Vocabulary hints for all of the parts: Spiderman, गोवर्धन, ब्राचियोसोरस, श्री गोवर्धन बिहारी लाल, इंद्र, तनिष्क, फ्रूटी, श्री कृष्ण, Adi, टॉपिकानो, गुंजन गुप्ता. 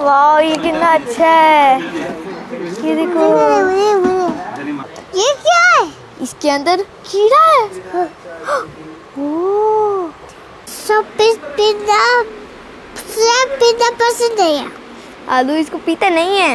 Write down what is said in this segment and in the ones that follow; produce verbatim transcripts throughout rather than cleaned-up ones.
वाह ये कितना अच्छा है, ये देखो ये क्या है, इसके अंदर कीड़ा है। ओह सब पीता सब पीता पसंद है, आलू इसको पीता नहीं है,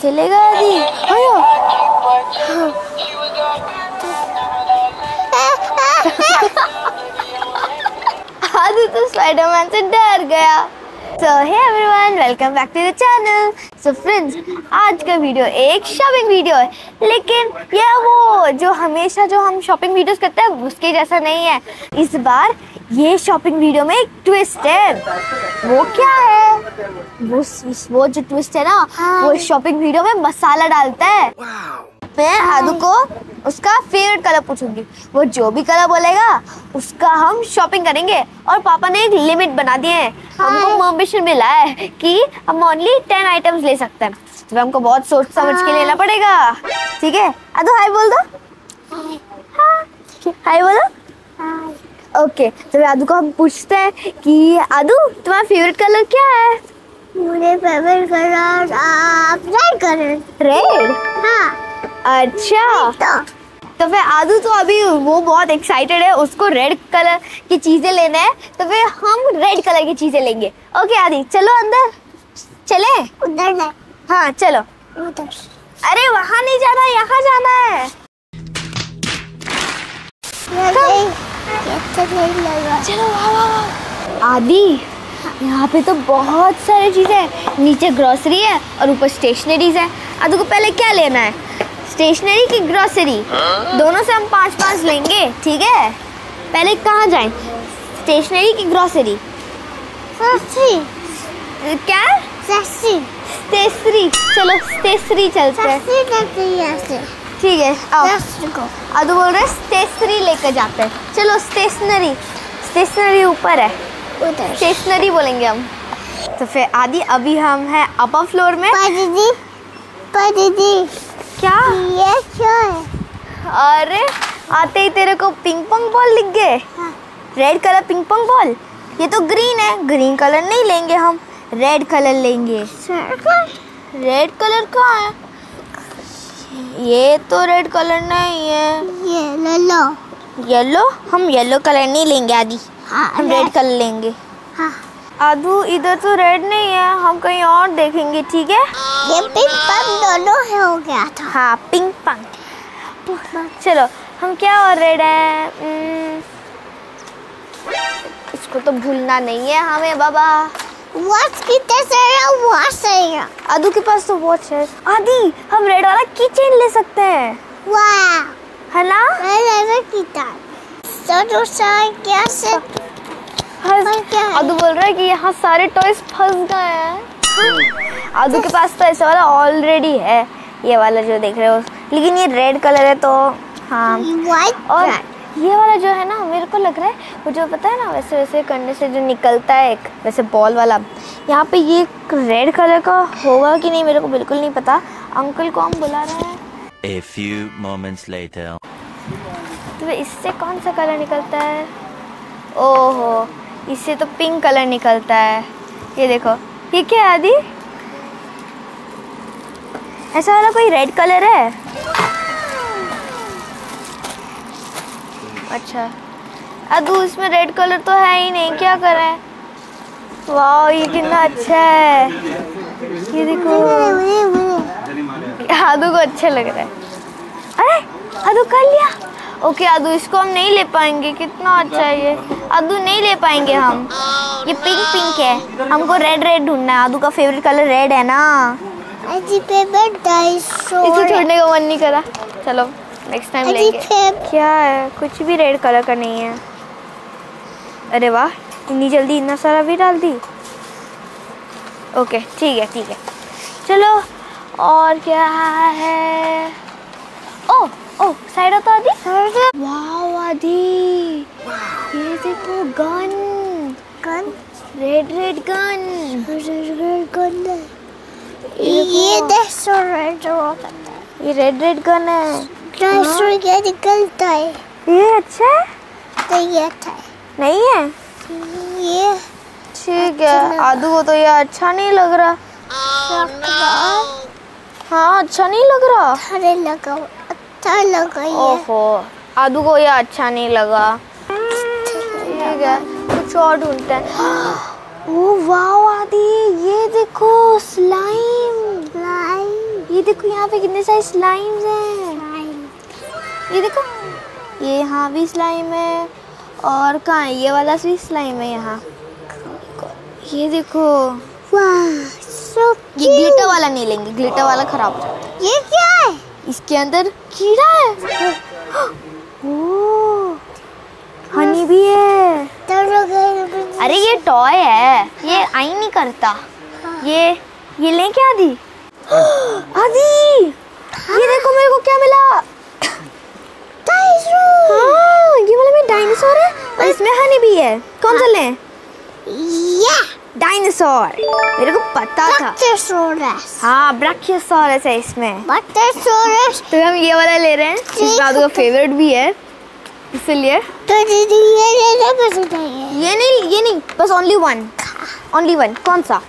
खेलेगा आदि। आदि तो स्पाइडरमैन से डर गया। So hey everyone, welcome back to the channel. So friends, आज का वीडियो एक शॉपिंग वीडियो है, लेकिन यह वो जो हमेशा जो हम शॉपिंग वीडियोस करते हैं उसके जैसा नहीं है। इस बार ये शॉपिंग वीडियो में एक ट्विस्ट है। वो क्या है? वो वो जो ट्विस्ट है ना, वो शॉपिंग वीडियो में मसाला डालता है। मैं आदू को उसका फेवरेट कलर पूछूंगी, वो जो भी कलर बोलेगा उसका हम शॉपिंग करेंगे। और पापा ने एक लिमिट बना दी है, हमको परमिशन मिला है कि हम ओनली टेन आइटम्स ले सकते हैं, तो हमको बहुत सोच समझ के लेना पड़ेगा। ठीक है आदू, हाय बोल दो, हाय बोलो। ओके तो आदू को हम पूछते हैं कि आदू तुम्हारा फेवरेट कलर क्या है? मेरे favourite colour red colour. Red? हाँ। अच्छा तो फिर आदू तो अभी वो बहुत एक्साइटेड है, उसको रेड कलर की चीजें लेना है, तो फिर हम रेड कलर की चीजें लेंगे। ओके आदि चलो अंदर चले, उधर है। हाँ चलो उधर। अरे वहाँ नहीं जाना, यहाँ जाना है। चलो आदि, यहाँ पे तो बहुत सारी चीजें हैं, नीचे ग्रोसरी है और ऊपर स्टेशनरीज है। आदू को पहले क्या लेना है, स्टेशनरी की ग्रोसरी? दोनों से हम पाँच पाँच लेंगे। ठीक है पहले कहाँ जाएं, स्टेशनरी की ग्रोसरी? क्या स्टेशनरी? चलो स्टेशनरी चलते हैं। ठीक है आओ, आदू बोल रहे स्टेशनरी लेकर जाते हैं। चलो स्टेशनरी, स्टेशनरी ऊपर है, स्टेशनरी बोलेंगे हम। तो फिर आदि अभी हम हैं अपर फ्लोर में। दीदी दीदी क्या ये क्या है? अरे आते ही तेरे को पिंग पोंग बॉल दिख गए। हाँ। Red colour ping pong ball, ये तो ग्रीन है, ग्रीन कलर नहीं लेंगे हम, रेड कलर लेंगे। रेड कलर कहाँ है? ये तो रेड कलर नहीं है, ये येलो। येलो? हम येलो कलर नहीं लेंगे आदि। हाँ, हम रेड कलर लेंगे। हाँ। आदू इधर तो रेड नहीं है, हम कहीं और देखेंगे। ठीक है ये पिंक पंग दोनों है हो गया था। हाँ पिंक पंग। चलो हम क्या और रेड है, इसको तो भूलना नहीं है हमें बाबा। वॉच कितने सारे वॉच है, आदू के पास तो वॉच है। आदि हम रेड वाला की चेन ले सकते हैं। वाह है ना, क्या से आदू बोल रहा है कि यहाँ सारे टॉयज फंस गए हैं। आदू के पास तो ऐसा वाला ऑलरेडी है, ये वाला जो देख रहे हो, लेकिन ये रेड कलर है तो। हाँ और ये वाला जो है ना, मेरे को लग रहा है वो जो पता है ना वैसे वैसे करने से जो निकलता है एक वैसे बॉल वाला, यहाँ पे ये रेड कलर का होगा कि नहीं मेरे को बिल्कुल नहीं पता। अंकल को हम बुला रहे हैं। A few moments later. तो इससे कौन सा कलर निकलता है? ओहो इससे तो पिंक कलर निकलता है। ये देखो ये क्या है आदि, ऐसा वाला कोई रेड कलर है? अच्छा आदू इसमें रेड कलर तो है ही नहीं, क्या करें? वाह ये कितना अच्छा है, ये देखो आदू को अच्छा लग रहा है। अरे आदू कर लिया। ओके आदू इसको हम नहीं ले पाएंगे, कितना अच्छा है ये, आदू नहीं ले पाएंगे हम, ये पिंक पिंक है, हमको रेड रेड ढूंढना है। आदू का फेवरेट कलर रेड है ना, इसको छोड़ने का मन नहीं करा। चलो नेक्स्ट टाइम लेंगे। क्या है, कुछ भी रेड कलर का नहीं है। अरे वाह इतनी जल्दी इतना सारा भी डाल दी। ओके ठीक है ठीक है चलो। और क्या है? ओ ओ साइड तो आदि। वाओ आदि ये देखो gun, gun red red gun, red red gun है ये, देखो रेड ये रेड रेड गन है। डायनासोर क्या निकलता है? ये अच्छा है तो ये अच्छा है नहीं है ये। ठीक है आदू को तो ये अच्छा नहीं लग रहा, oh, no. हाँ अच्छा नहीं लग रहा। अरे लगा अच्छा लगा। ओहो आदू को ये अच्छा नहीं लगा। ठीक है कुछ और ढूंढते हैं। ओ वाओ आदि ये देखो स्लाइम स्लाइम। ये देखो यहाँ पे कितने सारे स्लाइम्स हैं। स्लाइम। ये देखो ये यहाँ भी स्लाइम है और कहाँ ये वाला भी स्लाइम है यहाँ। ये देखो वाह सो क्यूट। ये ग्लिटर वाला नहीं लेंगे, ग्लिटर वाला खराब हो जाता है। ये क्या है? इसके अंदर कीड़ा है। ओ हनी भी है। अरे ये टॉय है, ये आई नहीं करता। हाँ। ये ये ले क्या आदि आदि। हाँ। ये देखो मेरे को क्या मिला। डायनासोर। हाँ, ये वाला में डायनासोर है और इसमें हनी भी है। कौन सा लें? ये डायनासोर। मेरे को पता था। ब्राचियोसोरस। हाँ ब्राचियोसोरस है इसमें। ब्राचियोसोरस। तो हम ये वाला ले रहे हैं। इस दादू का फेवरेट भी है इसलिए। तो दीदी ये लेना पसंद है। ये नहीं ये नहीं बस ओनली वन ओनली वन। कौन सा?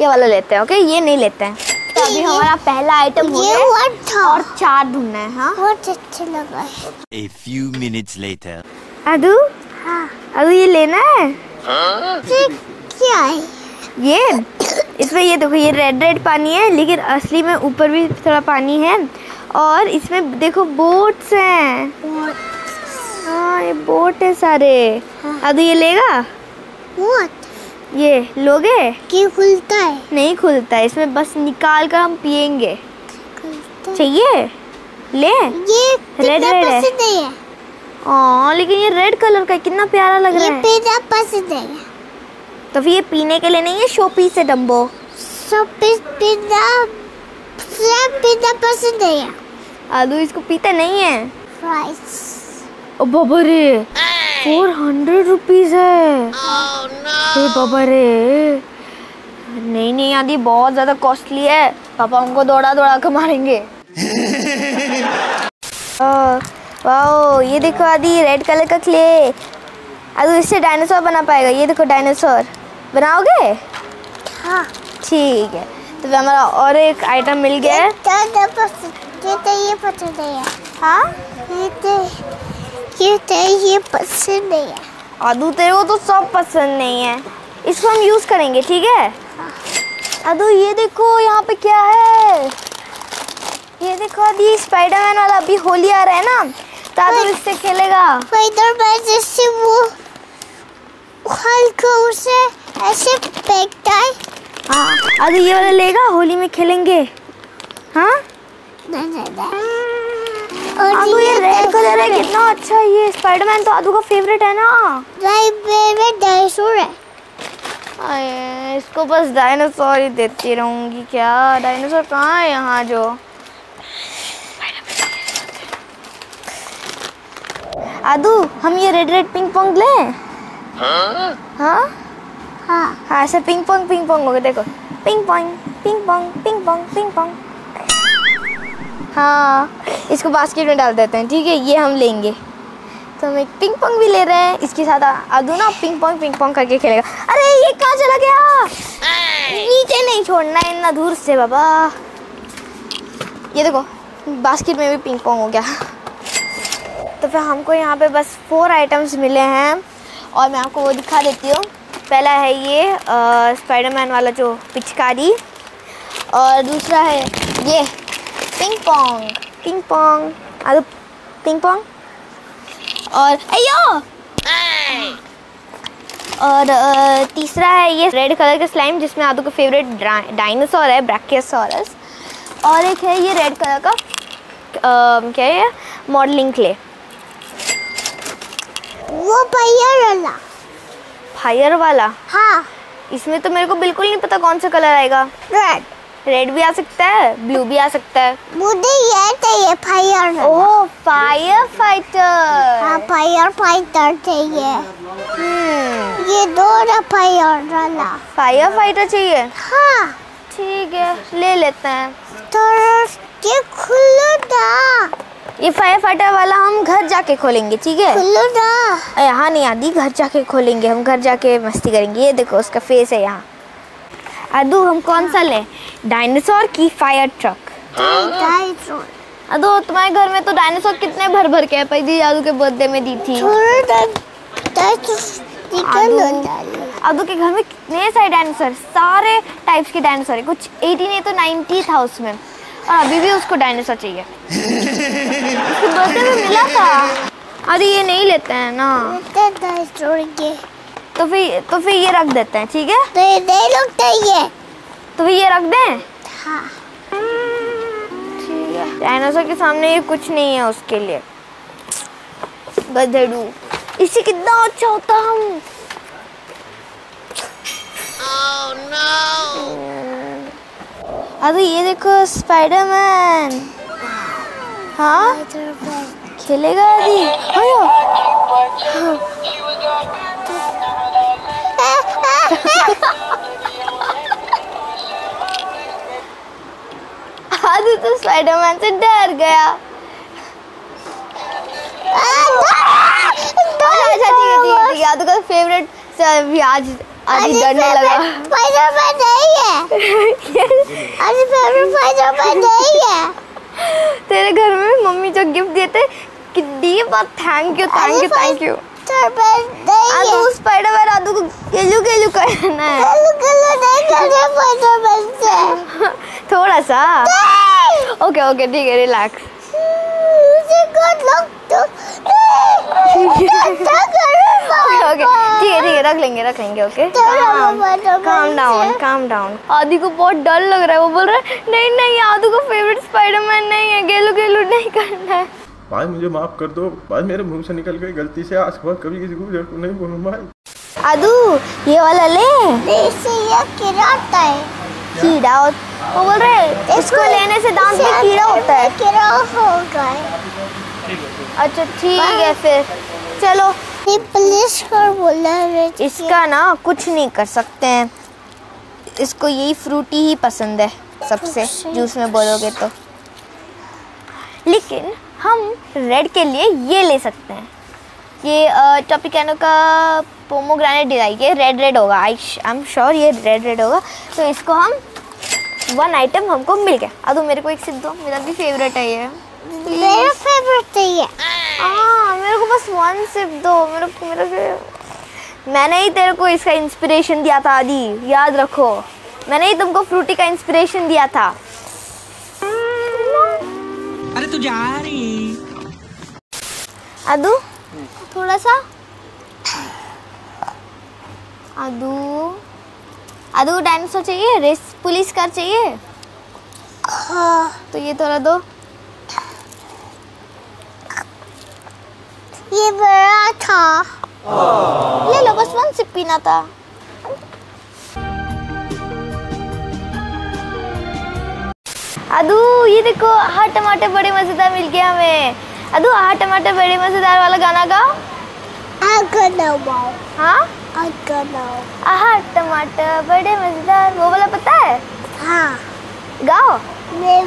ये वाला लेते हैं। ओके ये नहीं लेते हैं। तो अभी हमारा पहला आइटम हो गया और चार ढूंढना है। हाँ बहुत अच्छा लगा। A few minutes later. अदू हाँ अदू ये लेना है। ये क्या है? ये इसमें ये देखो ये रेड रेड पानी है लेकिन असली में ऊपर भी थोड़ा पानी है और इसमें देखो बोट्स हैं। हाँ ये बोट है सारे। हाँ। अदू ये लेगा? बोट ये लोगे? क्यों खुलता है? नहीं खुलता है, इसमें बस निकाल कर हम पियेंगे। चाहिए ले। ये रेड रेड है। ओ, लेकिन ये रेड कलर का कितना प्यारा लग रहा है। ये पसंद है। तो फिर ये पीने के लिए नहीं है, शो पीस है डम्बो। शो पीस पीना पीना पसंद है। अदू इसको पीता नहीं है। बाबा रे फोर हंड्रेड रुपीज है। oh, no. बाबा रे नहीं नहीं आदि बहुत ज्यादा कॉस्टली है। पापा उनको दौड़ा दौड़ा कर मारेंगे। वाओ ये देखो आदि रेड कलर का क्ले। आदि इससे डायनासोर बना पाएगा। ये देखो डायनासोर बनाओगे? हाँ ठीक है। तो फिर हमारा और एक आइटम मिल गया। ये पसंद है। हाँ ये तेरे पसंद नहीं है। आदू तेरे को तो सब पसंद नहीं है। इसको हम यूज करेंगे ठीक है। हाँ। आदू ये देखो यहाँ पे क्या है। ये देखो आदि स्पाइडरमैन वाला। अभी होली आ रहा है ना तो आदू इससे खेलेगा। स्पाइडरमैन जैसे वो हल्का उसे ऐसे फेंकता है। हाँ आदू ये वाला लेगा, होली में खेलेंगे। हाँ नहीं नहीं, नहीं। आदू ये रेड कलर है कितना अच्छा है। ये स्पाइडरमैन तो आदू का फेवरेट है ना। फेवरेट डायनासोर है। अरे इसको बस डायनासोर ही देती रहूंगी क्या। डायनासोर कहाँ है यहाँ जो। आदू हम ये रेड रेड पिंग पोंग ले। हाँ हाँ हाँ ऐसे पिंग पोंग पिंग पोंग हो गए। देखो ping pong ping pong ping pong ping pong. हाँ इसको बास्केट में डाल देते हैं ठीक है। ये हम लेंगे तो हम एक पिंग पोंग भी ले रहे हैं। इसके साथ आदू ना पिंग पोंग पिंग पोंग करके खेलेगा। अरे ये कहाँ चला गया? नीचे नहीं छोड़ना है इतना दूर से बाबा। ये देखो बास्केट में भी पिंग पोंग हो गया। तो फिर हमको यहाँ पे बस फोर आइटम्स मिले हैं और मैं आपको वो दिखा देती हूँ। पहला है ये स्पाइडरमैन वाला जो पिचकारी और दूसरा है ये पिंग पोंग पिंग पोंग। आदू पिंग पोंग और अयो। और तीसरा है ये रेड कलर का स्लाइम जिसमें आदू का फेवरेट डायनासोर है ब्राचियोसोरस। और एक है ये रेड कलर का आ, क्या है मॉडलिंग क्ले। वो फायर वाला फायर वाला। हाँ इसमें तो मेरे को बिल्कुल नहीं पता कौन सा कलर आएगा। रेड रेड भी आ सकता है, ब्लू भी आ सकता है। मुझे ये चाहिए फायर। Oh fire fighter. हाँ फायर फाइटर चाहिए। हम्म ये दो ना फायर वाला फायर फाइटर चाहिए। हाँ ठीक है ले लेते हैं। तो ये खुलो ना। ये फायर फाइटर वाला हम घर जाके खोलेंगे ठीक है। खुलो ना। यहाँ नहीं आदि घर जाके खोलेंगे हम। घर जाके मस्ती करेंगे। ये देखो उसका फेस है यहाँ। अदू हम कौन हाँ। सा लें? डायनासोर की फायर ट्रक। डायनासोर अदू तुम्हारे घर में तो डायनासोर कितने भर भर के है, दादू के बर्थडे में दी थी। आदू के घर में कितने सारे डायनासोर, सारे टाइप्स के डायनासोर है, कुछ एटी नहीं तो नाइन्टी था उसमें, और अभी भी उसको डायनासोर चाहिए। उसको बर्थडे में मिला था। अरे ये नहीं लेते हैं ना के। तो फिर तो फिर ये रख देते हैं, ठीक है? तो ये नहीं लगता ये। तो फिर ये रख दें? हाँ। ठीक है। डायनासोर के सामने ये कुछ नहीं है उसके लिए। गधेड़ू। इससे कितना अच्छा होता हम। Oh no! अरे ये देखो स्पाइडरमैन। हाँ? खेलेगा आदि। आदि तो स्पाइडरमैन से डर गया। आदि का फेवरेट भी आज आदि डरने लगा। स्पाइडरमैन नहीं है। आदि फेवरेट स्पाइडरमैन नहीं है। तेरे घर में मम्मी जो गिफ्ट देते कि डी बात, thank you thank you thank you. Aadu Spiderman Aadu को गेलू गेलू करना है। गेलू गेलू नहीं करना स्पाइडरमैन से। थोड़ा सा। ओके ओके ठीक है रिलैक्स। मुझे कौन लोग तो क्या करूँ बाबा? ओके ठीक है ठीक है रख लेंगे रख लेंगे okay. Calm down calm down. आदू को बहुत डर लग रहा है, वो बोल रहा है नहीं नहीं आदू का फेवरेट स्पाइडरमैन नहीं है, गेलू गेलू नहीं करना है। भाई मुझे माफ कर दो, भाई मेरे मुंह से निकल गई गलती से, आज के बाद कभी किसी को नहीं बोलूंगा। भाई आदू ये वाला ले, इससे ये कीड़ा होता है। कीड़ा वो बोल रहे हैं इसको लेने से दांत में कीड़ा होता है। कीड़ा होगा। अच्छा ठीक है फिर चलो। ये पुलिस को बोला है इसका ना कुछ नहीं कर सकते हैं, इसको यही फ्रूटी ही पसंद है सबसे, जूस में बोलोगे तो। लेकिन हम रेड के लिए ये ले सकते हैं, ये टॉपिकानो का पोमोग्रेनेट डिजाइन, ये रेड रेड होगा, आई आई एम श्योर ये रेड रेड होगा। तो इसको हम वन आइटम हमको मिल गया। आदू मेरे को एक सिद्ध दो, मेरा भी फेवरेट है ये। मेरा फेवरेट है ये। हाँ मेरे को बस वन सिद्ध दो, मेरे को मेरा मैंने ही तेरे को इसका इंस्पिरेशन दिया था आदि, याद रखो मैंने ही तुमको फ्रूटी का इंस्पिरेशन दिया था। अरे तू जा रही आदू थोड़ा सा। आदू आदू डायनासोर चाहिए, रेस पुलिस कार चाहिए। तो ये थोड़ा दो, ये बड़ा था ले लो, बस वन सिप पीना था। आदू ये देखो हर टमाटर बड़े मजेदार मिल गया हमें। आदू हर टमाटर बड़े मजेदार वाला गाना गाओ। हाँ हर टमाटर बड़े मजेदार, वो वाला पता है? हाँ गाओ। मैं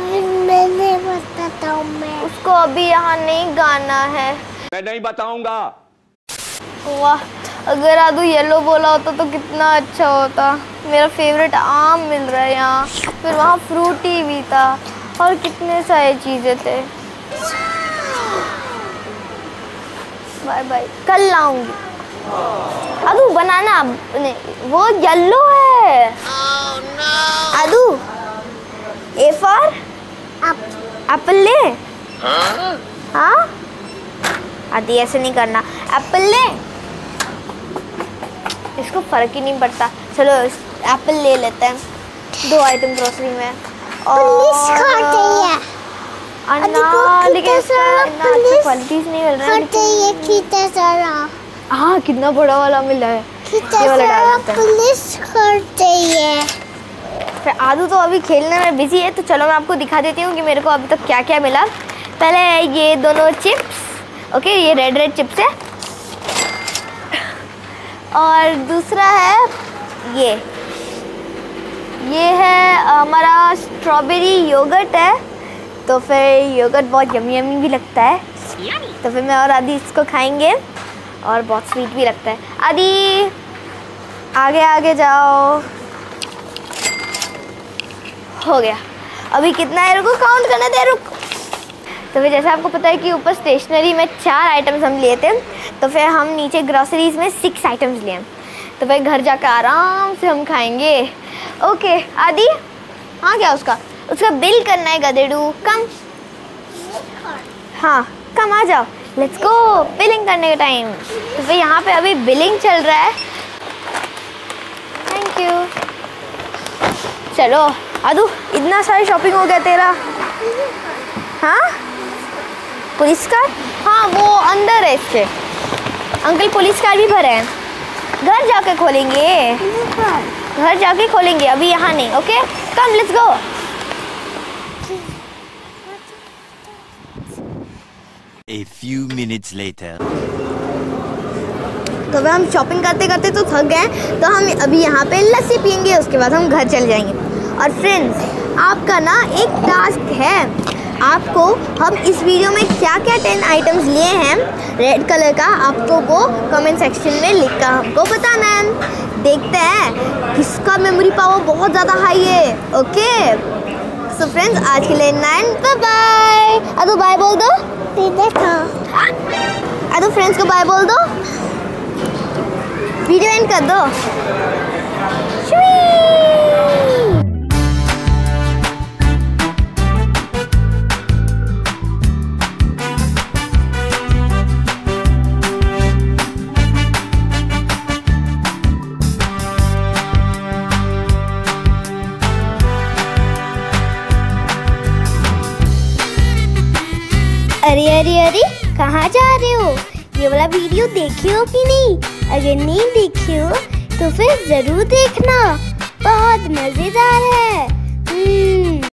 नहीं बताता हूँ, मैं उसको अभी यहाँ नहीं गाना है, मैं नहीं बताऊंगा। वाह अगर आदू येलो बोला होता तो कितना अच्छा होता। मेरा फेवरेट आम मिल रहा है यहाँ, फिर वहाँ फ्रूटी भी था और कितने सारे चीज़ें थे। बाय बाय कल लाऊंगी। आदू बनाना वो येलो है। आदू ए फॉर एप्पल ले। हाँ आदि ऐसे नहीं करना, एप्पल ले। इसको फर्क ही नहीं पड़ता। चलो एप्पल ले लेते हैं, दो आइटम ग्रोसरी में। और अनार, लेकिन क्वालिटीज नहीं मिल रहा है। हाँ कितना बड़ा वाला मिला है, ये वाला डाल देते हैं। पुलिस करते हैं। फिर आदू तो अभी खेलने में बिजी है, तो चलो मैं आपको दिखा देती हूँ कि मेरे को अभी तक क्या क्या मिला। पहले ये दोनों चिप्स, ओके ये रेड रेड चिप्स है, और दूसरा है ये ये है हमारा स्ट्रॉबेरी योगर्ट है। तो फिर योगर्ट बहुत यमी यमी भी लगता है, तो फिर मैं और आदि इसको खाएंगे, और बहुत स्वीट भी लगता है। आदि आगे आगे जाओ। हो गया। अभी कितना है रुको काउंट करना दे रुको। तो फिर जैसा आपको पता है कि ऊपर स्टेशनरी में चार आइटम्स हम लिए थे, तो फिर हम नीचे ग्रॉसरीज में सिक्स आइटम्स लिए। तो भाई घर जाकर आराम से हम खाएंगे। ओके आदि, हाँ क्या उसका उसका बिल करना है गधेडू, कम हाँ कम आ जाओ, लेट्स गो बिलिंग करने का टाइम। तो फिर यहाँ पे अभी बिलिंग चल रहा है। Thank you. चलो आदू इतना सारी शॉपिंग हो गया तेरा। हाँ पुलिस कार, हाँ वो अंदर है इसके अंकल, पुलिस कार भी भरे हैं, घर जाके खोलेंगे, घर जाके खोलेंगे, अभी यहाँ नहीं। Okay come let's go. A few minutes later. तो भाई हम शॉपिंग करते करते तो थक गए, तो हम अभी यहाँ पे लस्सी पियेंगे, उसके बाद हम घर चले जाएंगे। और फ्रेंड्स आपका ना एक टास्क है, आपको हम इस वीडियो में क्या क्या टेन आइटम्स लिए हैं रेड कलर का, आपको वो कमेंट सेक्शन में लिख कर हमको बताना है। देखते हैं किसका मेमोरी पावर बहुत ज़्यादा हाई है। ओके सो फ्रेंड्स आज के लिए नाइन, बाय बाय। अदो बाय बोल दो, अरे फ्रेंड्स को बाय बोल दो, वीडियो एंड कर दो। अरे अरे अरे कहाँ जा रहे हो? ये वाला वीडियो देखे हो कि नहीं? अगर नहीं देखे हो तो फिर जरूर देखना, बहुत मजेदार है।